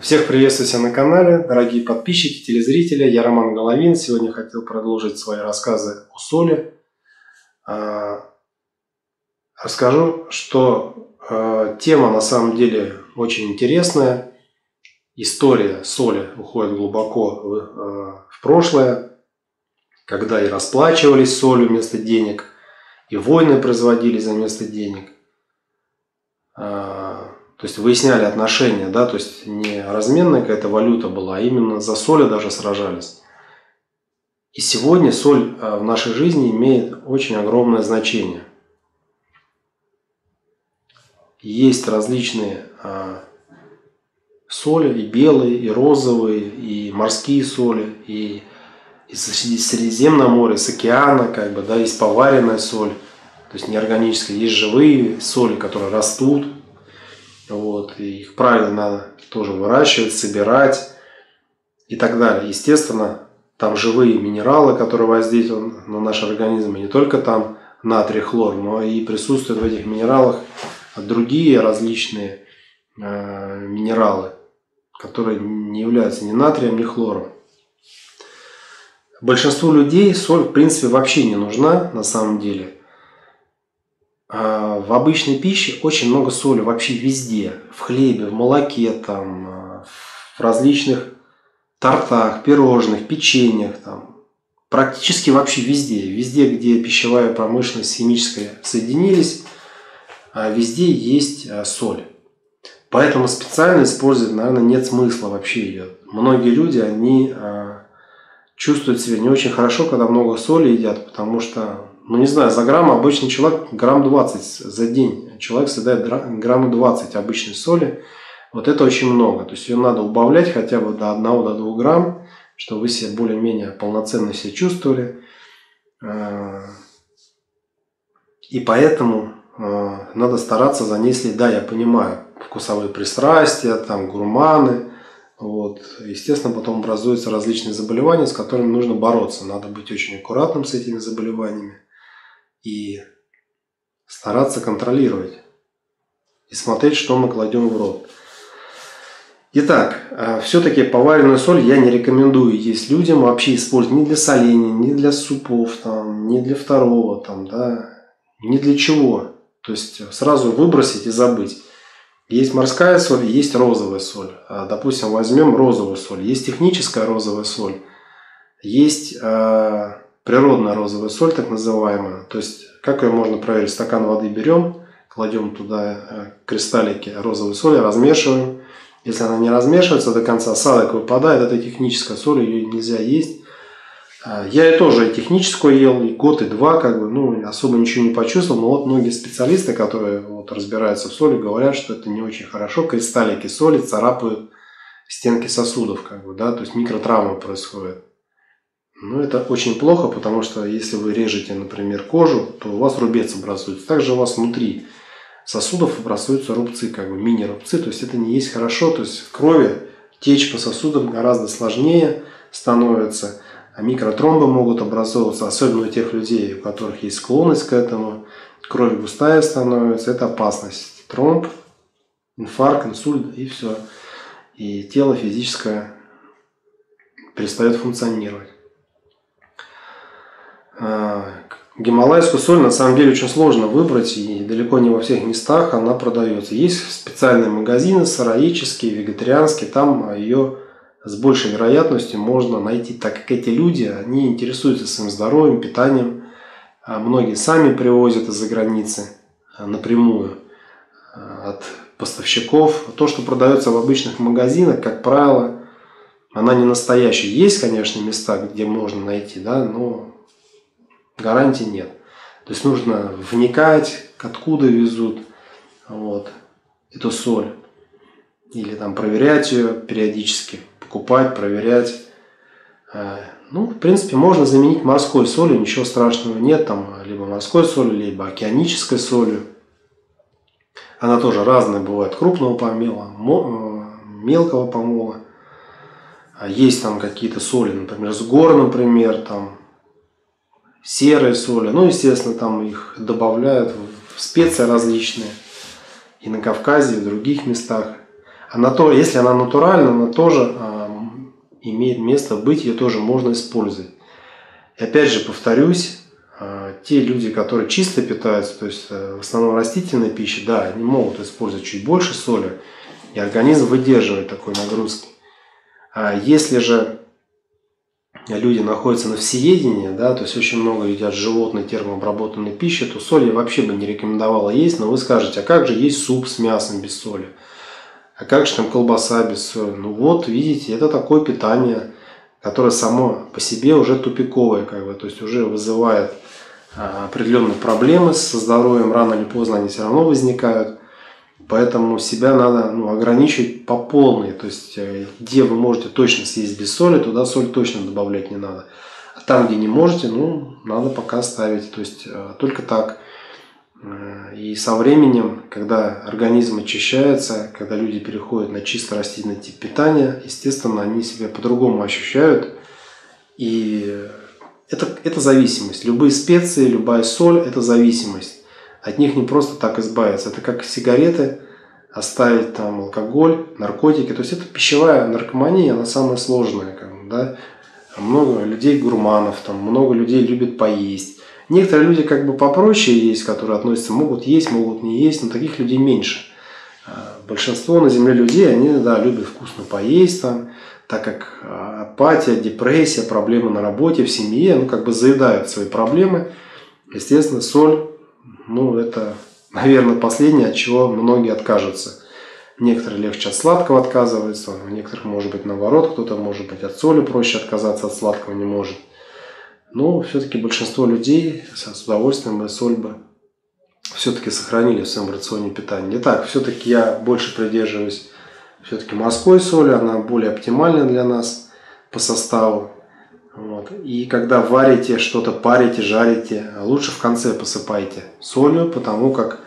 Всех приветствую себя на канале, дорогие подписчики, телезрители. Я Роман Головин. Сегодня хотел продолжить свои рассказы о соли. Расскажу, что тема на самом деле очень интересная. История соли уходит глубоко в прошлое, когда и расплачивались солью вместо денег, и войны производились за вместо денег. То есть выясняли отношения, да, то есть не разменная какая-то валюта была, а именно за соль даже сражались. И сегодня соль в нашей жизни имеет очень огромное значение. Есть различные соли, и белые, и розовые, и морские соли, и из Средиземного моря, с океана, как бы, да, есть поваренная соль, то есть неорганическая, есть живые соли, которые растут. Вот, и их правильно надо тоже выращивать, собирать и так далее. Естественно, там живые минералы, которые воздействуют на наш организм, и не только там натрий, хлор, но и присутствуют в этих минералах другие различные минералы, которые не являются ни натрием, ни хлором. Большинству людей соль, в принципе, вообще не нужна на самом деле. В обычной пище очень много соли вообще везде. В хлебе, в молоке, там, в различных тортах, пирожных, печеньях. Там. Практически вообще везде. Везде, где пищевая промышленность с химической соединились, везде есть соль. Поэтому специально использовать, наверное, нет смысла вообще ее. Многие люди, они чувствуют себя не очень хорошо, когда много соли едят, потому что... Ну, не знаю, за грамм обычный человек грамм 20 за день. Человек съедает грамм 20 обычной соли. Вот это очень много. То есть ее надо убавлять хотя бы до 1-2 грамм, чтобы вы себя более-менее полноценно себя чувствовали. И поэтому надо стараться за ней следить. Да, я понимаю, вкусовые пристрастия, там, гурманы. Вот. Естественно, потом образуются различные заболевания, с которыми нужно бороться. Надо быть очень аккуратным с этими заболеваниями и стараться контролировать и смотреть, что мы кладем в рот. Итак, все-таки поваренную соль я не рекомендую есть людям вообще использовать ни для соления, ни для супов, там, ни для второго, там, да, ни для чего. То есть сразу выбросить и забыть. Есть морская соль, есть розовая соль. Допустим, возьмем розовую соль. Есть техническая розовая соль, есть природная розовая соль, так называемая. То есть, как ее можно проверить? Стакан воды берем, кладем туда кристаллики розовой соли, размешиваем. Если она не размешивается до конца, осадок выпадает. Это техническая соль, ее нельзя есть. Я и тоже техническую ел, и год, и два, как бы, ну, особо ничего не почувствовал. Но вот многие специалисты, которые вот разбираются в соли, говорят, что это не очень хорошо. Кристаллики соли царапают стенки сосудов, как бы, да, то есть микротравмы происходят. Но это очень плохо, потому что если вы режете, например, кожу, то у вас рубец образуется. Также у вас внутри сосудов образуются рубцы, как бы мини-рубцы. То есть это не есть хорошо. То есть в крови течь по сосудам гораздо сложнее становится. А микротромбы могут образовываться, особенно у тех людей, у которых есть склонность к этому. Кровь густая становится, это опасность. Тромб, инфаркт, инсульт и все. И тело физическое перестает функционировать. Гималайскую соль на самом деле очень сложно выбрать, и далеко не во всех местах она продается. Есть специальные магазины, сыроедческие, вегетарианские, там ее... с большей вероятностью можно найти, так как эти люди, они интересуются своим здоровьем, питанием. Многие сами привозят из-за границы напрямую от поставщиков. То, что продается в обычных магазинах, как правило, она не настоящая. Есть, конечно, места, где можно найти, да, но гарантий нет. То есть нужно вникать, откуда везут вот, эту соль. Или там проверять ее периодически. Покупать, проверять. Ну, в принципе, можно заменить морской солью, ничего страшного нет. Там либо морской солью, либо океанической солью. Она тоже разная бывает. Крупного помела, мелкого помола. Есть там какие-то соли, например, с гор, например, там серые соли. Ну, естественно, там их добавляют в специи различные. И на Кавказе, и в других местах. Если она натуральна, она тоже имеет место быть, ее тоже можно использовать. И опять же повторюсь, те люди, которые чисто питаются, то есть в основном растительной пищей, да, они могут использовать чуть больше соли, и организм выдерживает такой нагрузки. А если же люди находятся на всеедении, да, то есть очень много едят животной термообработанной пищи, то соль я вообще бы не рекомендовала есть, но вы скажете, а как же есть суп с мясом без соли? А как же там колбаса без соли? Ну вот, видите, это такое питание, которое само по себе уже тупиковое, как бы, то есть уже вызывает определенные проблемы со здоровьем, рано или поздно они все равно возникают. Поэтому себя надо ограничить по полной. То есть, где вы можете точно съесть без соли, туда соль точно добавлять не надо. А там, где не можете, надо пока ставить. То есть, только так. И со временем, когда организм очищается, когда люди переходят на чисто растительный тип питания, естественно, они себя по-другому ощущают. И это зависимость. Любые специи, любая соль – это зависимость. От них не просто так избавиться. Это как сигареты, оставить там алкоголь, наркотики. То есть это пищевая наркомания, она самая сложная. Да? Много людей гурманов, там, много людей любят поесть. Некоторые люди как бы попроще есть, которые относятся, могут есть, могут не есть, но таких людей меньше. Большинство на земле людей, они любят вкусно поесть, там, так как апатия, депрессия, проблемы на работе, в семье, как бы заедают свои проблемы. Естественно, соль. Это, наверное, последнее, от чего многие откажутся. Некоторые легче от сладкого отказываются, у некоторых, может быть, наоборот, кто-то, может быть, от соли проще отказаться, от сладкого не может. Но все-таки большинство людей с удовольствием и соль бы все-таки сохранили в своем рационе питания. Итак, все-таки я больше придерживаюсь все-таки морской соли, она более оптимальна для нас по составу. Вот. И когда варите что-то, парите, жарите, лучше в конце посыпайте солью, потому как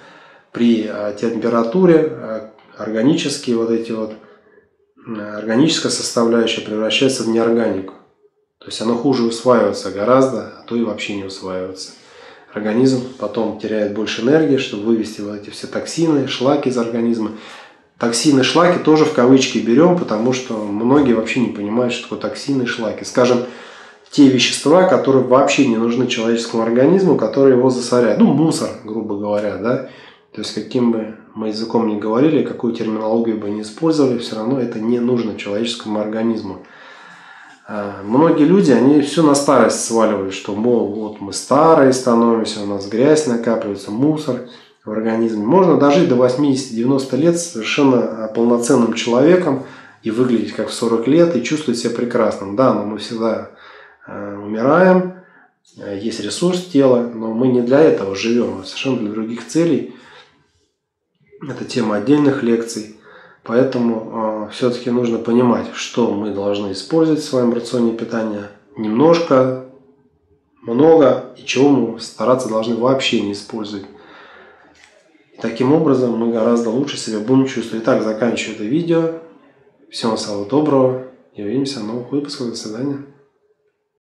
при температуре органическая составляющая превращается в неорганику. То есть она хуже усваивается гораздо, а то и вообще не усваивается. Организм потом теряет больше энергии, чтобы вывести эти все токсины, шлаки из организма. Токсины, шлаки тоже в кавычки берем, потому что многие вообще не понимают, что такое токсины и шлаки. Скажем, те вещества, которые вообще не нужны человеческому организму, которые его засоряют. Мусор, грубо говоря, да. То есть, каким бы мы языком ни говорили, какую терминологию бы ни использовали, все равно это не нужно человеческому организму. Многие люди, они все на старость сваливают, что, мол, вот мы старые становимся, у нас грязь накапливается, мусор в организме. Можно дожить до 80-90 лет совершенно полноценным человеком и выглядеть как в 40 лет, и чувствовать себя прекрасным. Да, но мы всегда умираем, есть ресурс тела, но мы не для этого живем, а совершенно для других целей. Это тема отдельных лекций, поэтому все-таки нужно понимать, что мы должны использовать в своем рационе питания, немножко, много, и чего мы стараться должны вообще не использовать. И таким образом мы гораздо лучше себя будем чувствовать. Итак, заканчиваю это видео. Всем самого доброго и увидимся в новых выпусках. До свидания.